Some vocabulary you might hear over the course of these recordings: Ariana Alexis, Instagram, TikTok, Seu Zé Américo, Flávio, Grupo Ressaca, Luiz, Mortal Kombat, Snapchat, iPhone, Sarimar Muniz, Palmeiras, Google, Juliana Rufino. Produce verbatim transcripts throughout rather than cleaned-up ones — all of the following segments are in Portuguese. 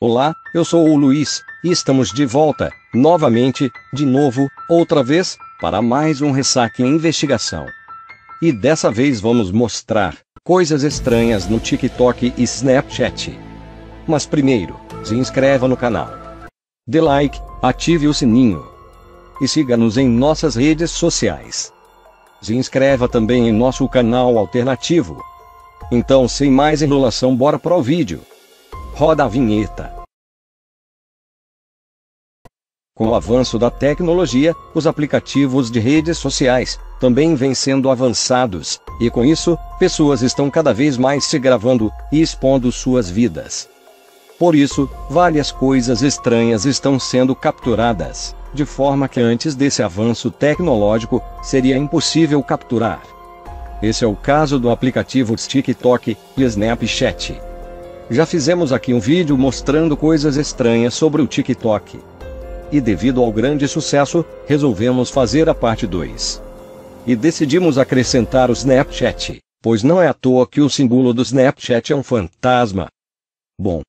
Olá, eu sou o Luiz, e estamos de volta, novamente, de novo, outra vez, para mais um Ressaca e Investigação. E dessa vez vamos mostrar coisas estranhas no TikTok e Snapchat. Mas primeiro, se inscreva no canal, dê like, ative o sininho e siga-nos em nossas redes sociais. Se inscreva também em nosso canal alternativo. Então, sem mais enrolação, bora pro vídeo. Roda a vinheta. Com o avanço da tecnologia, os aplicativos de redes sociais também vêm sendo avançados, e com isso, pessoas estão cada vez mais se gravando e expondo suas vidas. Por isso, várias coisas estranhas estão sendo capturadas, de forma que antes desse avanço tecnológico, seria impossível capturar. Esse é o caso do aplicativo TikTok e Snapchat. Já fizemos aqui um vídeo mostrando coisas estranhas sobre o TikTok. E devido ao grande sucesso, resolvemos fazer a parte dois. E decidimos acrescentar o Snapchat, pois não é à toa que o símbolo do Snapchat é um fantasma. Bom,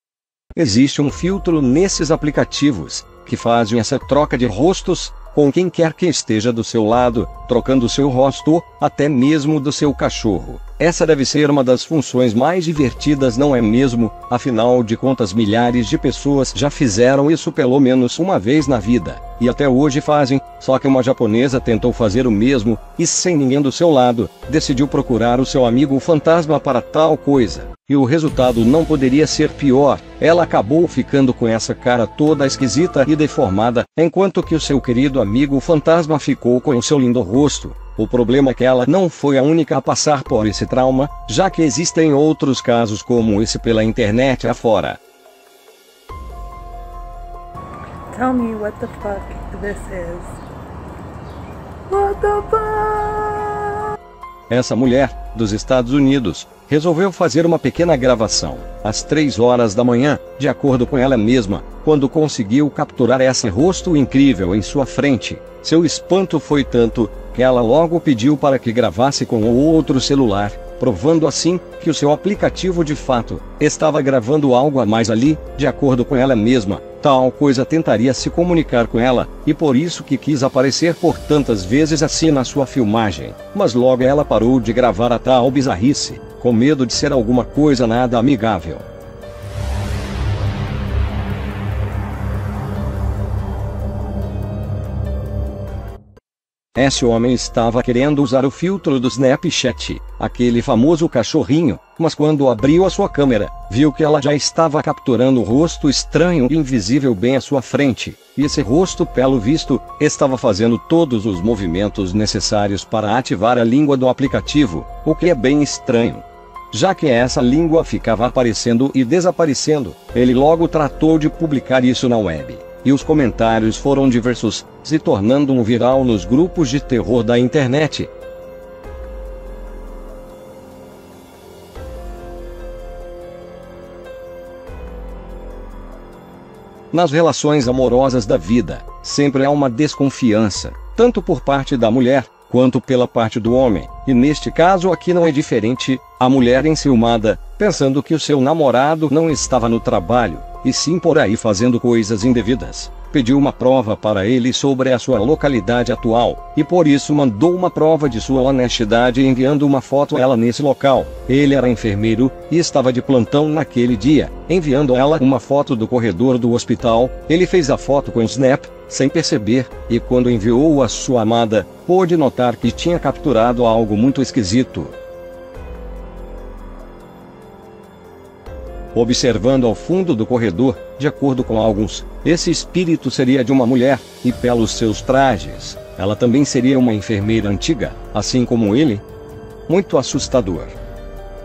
existe um filtro nesses aplicativos, que fazem essa troca de rostos, com quem quer que esteja do seu lado, trocando seu rosto, até mesmo do seu cachorro. Essa deve ser uma das funções mais divertidas, não é mesmo? Afinal de contas, milhares de pessoas já fizeram isso pelo menos uma vez na vida, e até hoje fazem, só que uma japonesa tentou fazer o mesmo, e sem ninguém do seu lado, decidiu procurar o seu amigo fantasma para tal coisa. E o resultado não poderia ser pior, ela acabou ficando com essa cara toda esquisita e deformada, enquanto que o seu querido amigo fantasma ficou com o seu lindo rosto. O problema é que ela não foi a única a passar por esse trauma, já que existem outros casos como esse pela internet afora. Tell me what the fuck this is. What the fuck? Essa mulher, dos Estados Unidos, resolveu fazer uma pequena gravação, às três horas da manhã, de acordo com ela mesma, quando conseguiu capturar esse rosto incrível em sua frente. Seu espanto foi tanto, que ela logo pediu para que gravasse com o outro celular, provando assim, que o seu aplicativo de fato, estava gravando algo a mais ali, de acordo com ela mesma. Tal coisa tentaria se comunicar com ela, e por isso que quis aparecer por tantas vezes assim na sua filmagem. Mas logo ela parou de gravar a tal bizarrice, com medo de ser alguma coisa nada amigável. Esse homem estava querendo usar o filtro do Snapchat, aquele famoso cachorrinho, mas quando abriu a sua câmera, viu que ela já estava capturando um rosto estranho e invisível bem à sua frente, e esse rosto, pelo visto, estava fazendo todos os movimentos necessários para ativar a língua do aplicativo, o que é bem estranho. Já que essa língua ficava aparecendo e desaparecendo, ele logo tratou de publicar isso na web. E os comentários foram diversos, se tornando um viral nos grupos de terror da internet. Nas relações amorosas da vida, sempre há uma desconfiança, tanto por parte da mulher, quanto pela parte do homem, e neste caso aqui não é diferente. A mulher enciumada, pensando que o seu namorado não estava no trabalho, e sim por aí fazendo coisas indevidas, pediu uma prova para ele sobre a sua localidade atual, e por isso mandou uma prova de sua honestidade enviando uma foto a ela nesse local. Ele era enfermeiro, e estava de plantão naquele dia, enviando a ela uma foto do corredor do hospital. Ele fez a foto com o Snap, sem perceber, e quando enviou a sua amada, pôde notar que tinha capturado algo muito esquisito. Observando ao fundo do corredor, de acordo com alguns, esse espírito seria de uma mulher, e pelos seus trajes, ela também seria uma enfermeira antiga, assim como ele. Muito assustador.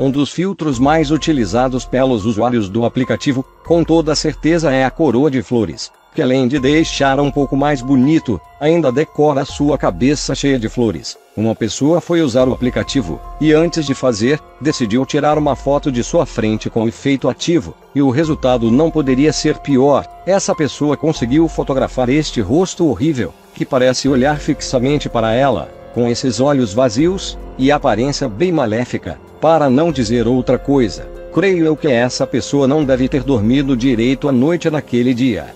Um dos filtros mais utilizados pelos usuários do aplicativo, com toda certeza, é a coroa de flores, que além de deixar um pouco mais bonito, ainda decora a sua cabeça cheia de flores. Uma pessoa foi usar o aplicativo, e antes de fazer, decidiu tirar uma foto de sua frente com o efeito ativo, e o resultado não poderia ser pior. Essa pessoa conseguiu fotografar este rosto horrível, que parece olhar fixamente para ela, com esses olhos vazios, e aparência bem maléfica, para não dizer outra coisa. Creio eu que essa pessoa não deve ter dormido direito à noite naquele dia.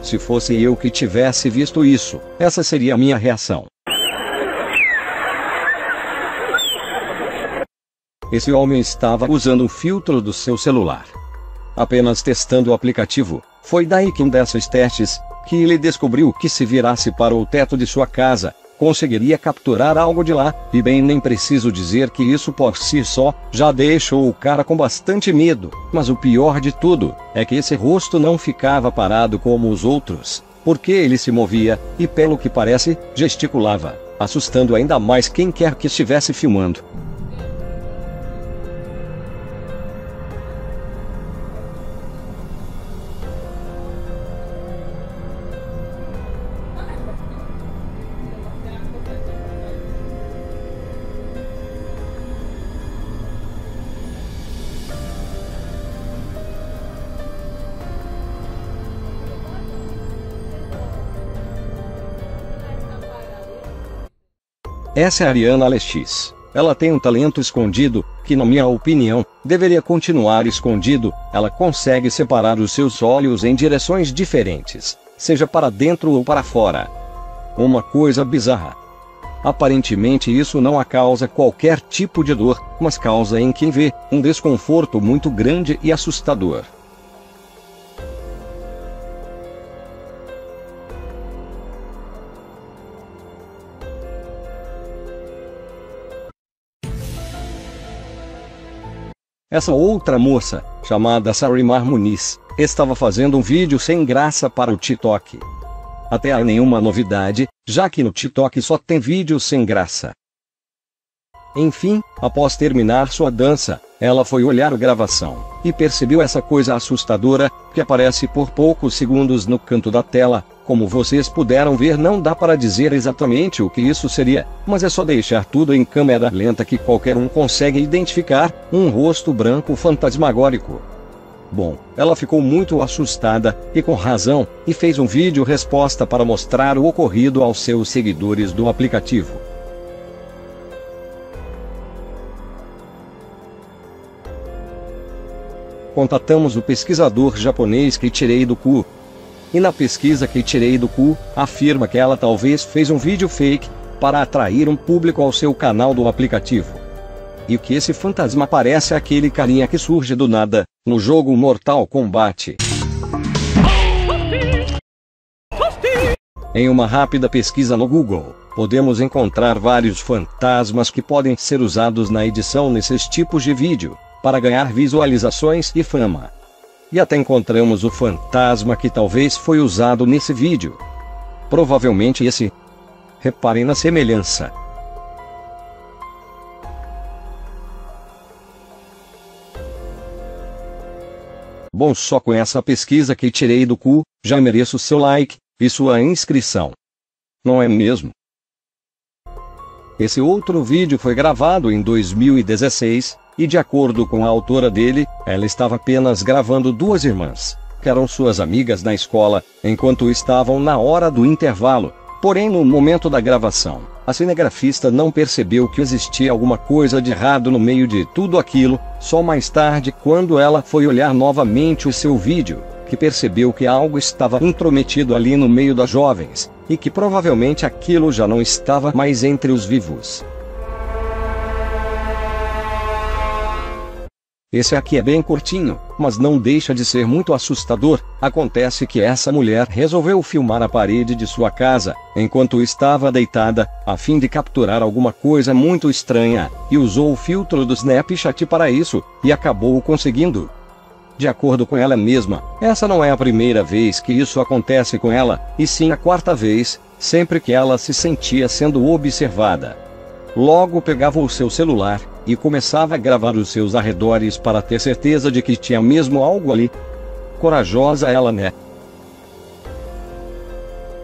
Se fosse eu que tivesse visto isso, essa seria a minha reação. Esse homem estava usando o filtro do seu celular. Apenas testando o aplicativo, foi daí que um desses testes, que ele descobriu que se virasse para o teto de sua casa, conseguiria capturar algo de lá, e bem nem preciso dizer que isso por si só, já deixou o cara com bastante medo, mas o pior de tudo, é que esse rosto não ficava parado como os outros, porque ele se movia, e pelo que parece, gesticulava, assustando ainda mais quem quer que estivesse filmando. Essa é a Ariana Alexis. Ela tem um talento escondido, que na minha opinião, deveria continuar escondido. Ela consegue separar os seus olhos em direções diferentes, seja para dentro ou para fora. Uma coisa bizarra. Aparentemente isso não a causa qualquer tipo de dor, mas causa em quem vê, um desconforto muito grande e assustador. Essa outra moça, chamada Sarimar Muniz, estava fazendo um vídeo sem graça para o TikTok. Até aí nenhuma novidade, já que no TikTok só tem vídeos sem graça. Enfim, após terminar sua dança, ela foi olhar a gravação, e percebeu essa coisa assustadora, que aparece por poucos segundos no canto da tela. Como vocês puderam ver, não dá para dizer exatamente o que isso seria, mas é só deixar tudo em câmera lenta que qualquer um consegue identificar, um rosto branco fantasmagórico. Bom, ela ficou muito assustada, e com razão, e fez um vídeo resposta para mostrar o ocorrido aos seus seguidores do aplicativo. Contatamos o pesquisador japonês que tirei do cu. E na pesquisa que tirei do cu, afirma que ela talvez fez um vídeo fake, para atrair um público ao seu canal do aplicativo. E que esse fantasma parece aquele carinha que surge do nada, no jogo Mortal Kombat. Em uma rápida pesquisa no Google, podemos encontrar vários fantasmas que podem ser usados na edição nesses tipos de vídeo, para ganhar visualizações e fama. E até encontramos o fantasma que talvez foi usado nesse vídeo. Provavelmente esse. Reparem na semelhança. Bom, só com essa pesquisa que tirei do cu, já mereço seu like, e sua inscrição. Não é mesmo? Esse outro vídeo foi gravado em dois mil e dezesseis. E de acordo com a autora dele, ela estava apenas gravando duas irmãs, que eram suas amigas na escola, enquanto estavam na hora do intervalo. Porém, no momento da gravação, a cinegrafista não percebeu que existia alguma coisa de errado no meio de tudo aquilo, só mais tarde quando ela foi olhar novamente o seu vídeo, que percebeu que algo estava intrometido ali no meio das jovens, e que provavelmente aquilo já não estava mais entre os vivos. Esse aqui é bem curtinho, mas não deixa de ser muito assustador. Acontece que essa mulher resolveu filmar a parede de sua casa, enquanto estava deitada, a fim de capturar alguma coisa muito estranha, e usou o filtro do Snapchat para isso, e acabou conseguindo. De acordo com ela mesma, essa não é a primeira vez que isso acontece com ela, e sim a quarta vez, sempre que ela se sentia sendo observada. Logo pegava o seu celular, e começava a gravar os seus arredores para ter certeza de que tinha mesmo algo ali. Corajosa ela, né?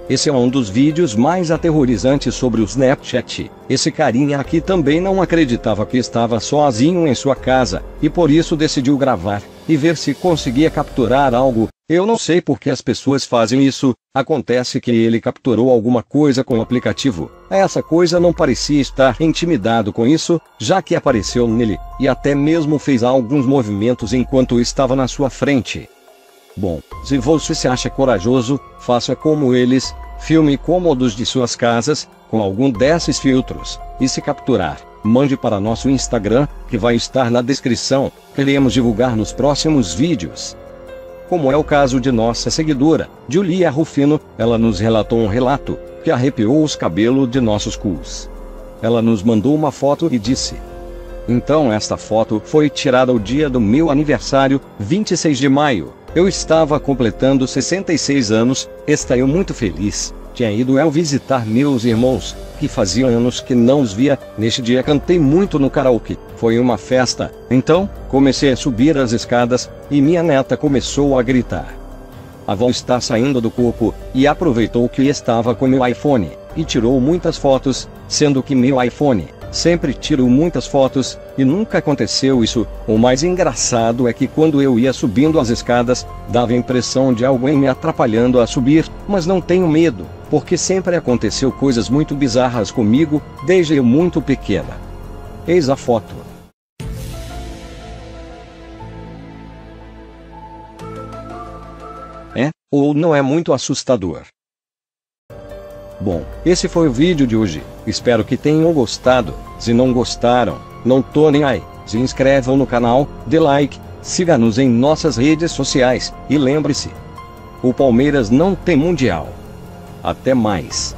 Esse é um dos vídeos mais aterrorizantes sobre o Snapchat. Esse carinha aqui também não acreditava que estava sozinho em sua casa, e por isso decidiu gravar. e ver se conseguia capturar algo. Eu não sei por que as pessoas fazem isso. Acontece que ele capturou alguma coisa com o aplicativo. Essa coisa não parecia estar intimidado com isso, já que apareceu nele, e até mesmo fez alguns movimentos enquanto estava na sua frente. Bom, se você se acha corajoso, faça como eles, filme cômodos de suas casas, com algum desses filtros, e se capturar, mande para nosso Instagram, que vai estar na descrição, queremos divulgar nos próximos vídeos. Como é o caso de nossa seguidora, Juliana Rufino, ela nos relatou um relato, que arrepiou os cabelos de nossos cus. Ela nos mandou uma foto e disse: então esta foto foi tirada o dia do meu aniversário, vinte e seis de maio, eu estava completando sessenta e seis anos, estou muito feliz. Tinha ido eu visitar meus irmãos, que fazia anos que não os via. Neste dia cantei muito no karaokê, foi uma festa. Então, comecei a subir as escadas, e minha neta começou a gritar. A avó está saindo do corpo, e aproveitou que estava com meu iPhone, e tirou muitas fotos, sendo que meu iPhone, sempre tiro muitas fotos, e nunca aconteceu isso. O mais engraçado é que quando eu ia subindo as escadas, dava a impressão de alguém me atrapalhando a subir, mas não tenho medo, porque sempre aconteceu coisas muito bizarras comigo, desde eu muito pequena. Eis a foto. É, ou não é muito assustador? Bom, esse foi o vídeo de hoje, espero que tenham gostado. Se não gostaram, não tô nem aí, se inscrevam no canal, dê like, siga-nos em nossas redes sociais, e lembre-se, o Palmeiras não tem mundial. Até mais.